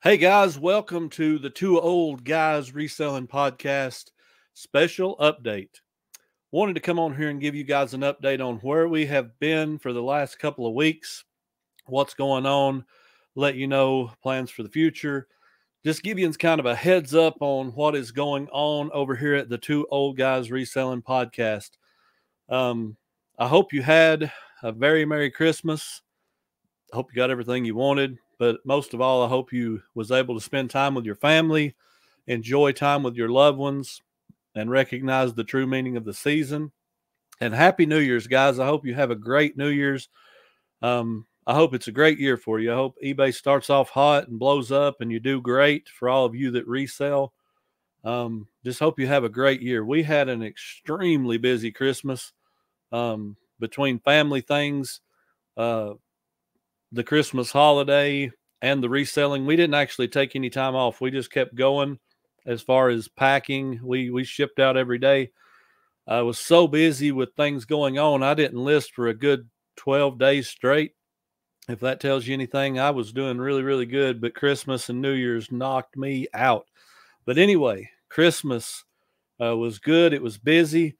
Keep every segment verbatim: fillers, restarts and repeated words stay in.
Hey guys, welcome to the Two Old Guys Reselling Podcast special update. Wanted to come on here and give you guys an update on where we have been for the last couple of weeks, what's going on, let you know plans for the future, just give you kind of a heads up on what is going on over here at the Two Old Guys Reselling Podcast. Um, I hope you had a very Merry Christmas. I hope you got everything you wanted. But most of all, I hope you was able to spend time with your family, enjoy time with your loved ones, and recognize the true meaning of the season. And Happy New Year's, guys. I hope you have a great New Year's. Um, I hope it's a great year for you. I hope eBay starts off hot and blows up and you do great for all of you that resell. Um, just hope you have a great year. We had an extremely busy Christmas um, between family things, uh, the Christmas holiday and the reselling. We didn't actually take any time off. We just kept going as far as packing. We, we shipped out every day. I was so busy with things going on. I didn't list for a good twelve days straight. If that tells you anything, I was doing really, really good, but Christmas and New Year's knocked me out. But anyway, Christmas uh, was good. It was busy.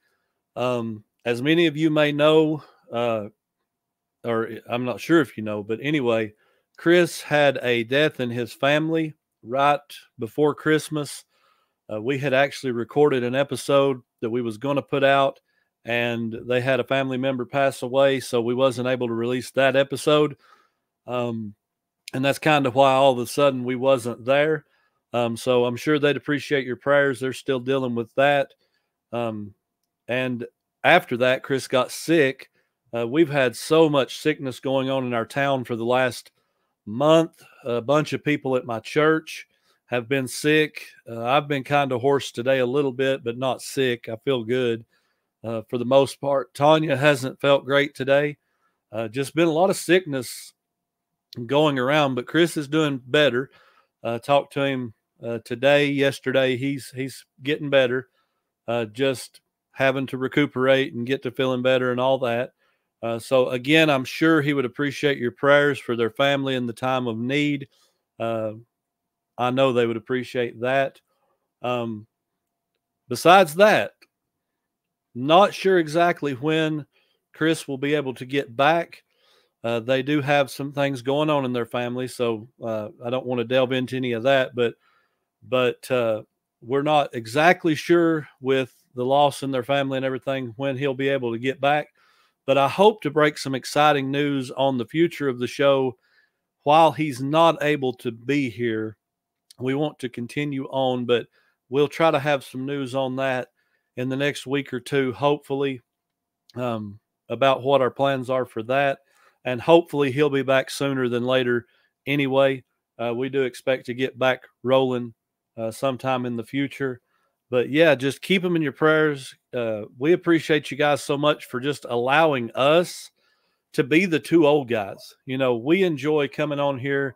Um, as many of you may know, uh, or I'm not sure if you know, but anyway, Chris had a death in his family right before Christmas. Uh, we had actually recorded an episode that we was going to put out, and they had a family member pass away, so we wasn't able to release that episode. Um, and that's kind of why all of a sudden we wasn't there. Um, so I'm sure they'd appreciate your prayers. They're still dealing with that. Um, and after that, Chris got sick. Uh, we've had so much sickness going on in our town for the last month. A bunch of people at my church have been sick. Uh, I've been kind of hoarse today a little bit, but not sick. I feel good uh, for the most part. Tanya hasn't felt great today. Uh, just been a lot of sickness going around, but Chris is doing better. Uh, talked to him uh, today, yesterday. He's, he's getting better, uh, just having to recuperate and get to feeling better and all that. Uh, so, again, I'm sure he would appreciate your prayers for their family in the time of need. Uh, I know they would appreciate that. Um, besides that, not sure exactly when Chris will be able to get back. Uh, they do have some things going on in their family, so uh, I don't want to delve into any of that. But, but uh, we're not exactly sure with the loss in their family and everything when he'll be able to get back. But I hope to break some exciting news on the future of the show while he's not able to be here. We want to continue on, but we'll try to have some news on that in the next week or two, hopefully, um, about what our plans are for that. And hopefully he'll be back sooner than later anyway. Uh, we do expect to get back rolling uh, sometime in the future. But yeah, just keep them in your prayers. Uh, we appreciate you guys so much for just allowing us to be the two old guys. You know, we enjoy coming on here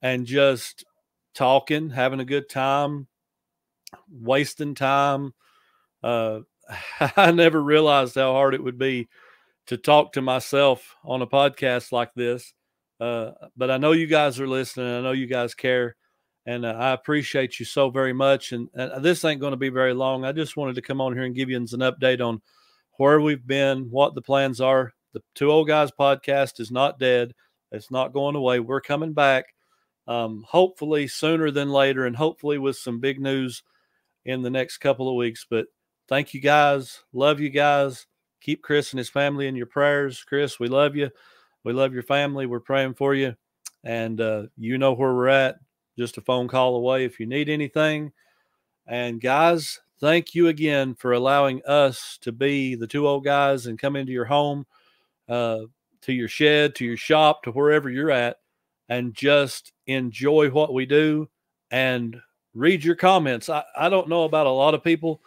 and just talking, having a good time, wasting time. Uh, I never realized how hard it would be to talk to myself on a podcast like this. Uh, but I know you guys are listening. I know you guys care. And uh, I appreciate you so very much. And, and this ain't going to be very long. I just wanted to come on here and give you an update on where we've been, what the plans are. The Two Old Guys podcast is not dead. It's not going away. We're coming back, um, hopefully sooner than later, and hopefully with some big news in the next couple of weeks. But thank you guys. Love you guys. Keep Chris and his family in your prayers. Chris, we love you. We love your family. We're praying for you. And uh, you know where we're at. Just a phone call away if you need anything. And guys, thank you again for allowing us to be the two old guys and come into your home, uh, to your shed, to your shop, to wherever you're at, and just enjoy what we do and read your comments. I, I don't know about a lot of people,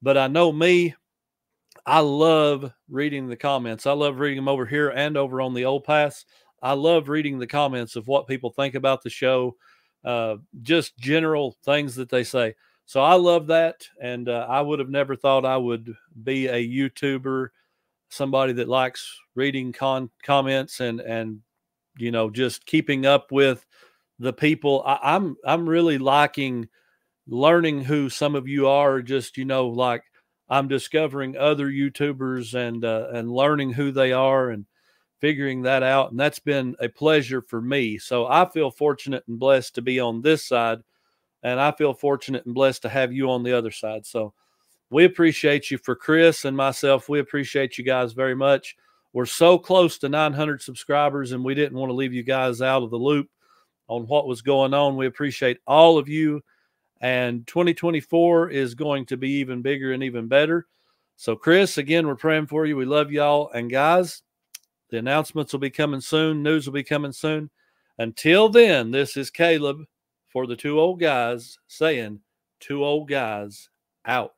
but I know me, I love reading the comments. I love reading them over here and over on the Old Paths. I love reading the comments of what people think about the show, Uh, just general things that they say. So I love that. And uh, I would have never thought I would be a YouTuber, somebody that likes reading con comments and, and, you know, just keeping up with the people. I, I'm I'm really liking learning who some of you are. Just, you know, like I'm discovering other YouTubers and uh, and learning who they are and figuring that out. And that's been a pleasure for me. So I feel fortunate and blessed to be on this side, and I feel fortunate and blessed to have you on the other side. So we appreciate you. For Chris and myself, we appreciate you guys very much. We're so close to nine hundred subscribers, and we didn't want to leave you guys out of the loop on what was going on. We appreciate all of you, and twenty twenty-four is going to be even bigger and even better. So Chris, again, we're praying for you. We love y'all. And guys, the announcements will be coming soon. News will be coming soon. Until then, this is Caleb for the Two Old Guys saying, Two Old Guys out.